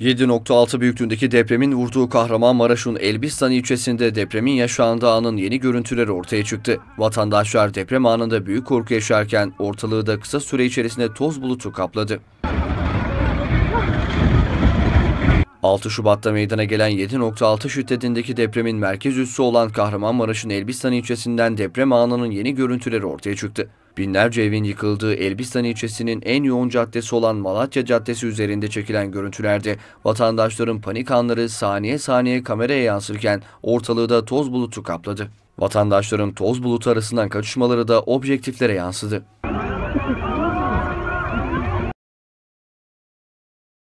7.6 büyüklüğündeki depremin vurduğu Kahramanmaraş'ın Elbistan ilçesinde depremin yaşandığı anın yeni görüntüleri ortaya çıktı. Vatandaşlar deprem anında büyük korku yaşarken ortalığı da kısa süre içerisinde toz bulutu kapladı. 6 Şubat'ta meydana gelen 7.6 şiddetindeki depremin merkez üssü olan Kahramanmaraş'ın Elbistan ilçesinden deprem anının yeni görüntüleri ortaya çıktı. Binlerce evin yıkıldığı Elbistan ilçesinin en yoğun caddesi olan Malatya Caddesi üzerinde çekilen görüntülerde vatandaşların panik anları saniye saniye kameraya yansırken ortalığı da toz bulutu kapladı. Vatandaşların toz bulutu arasından kaçışmaları da objektiflere yansıdı.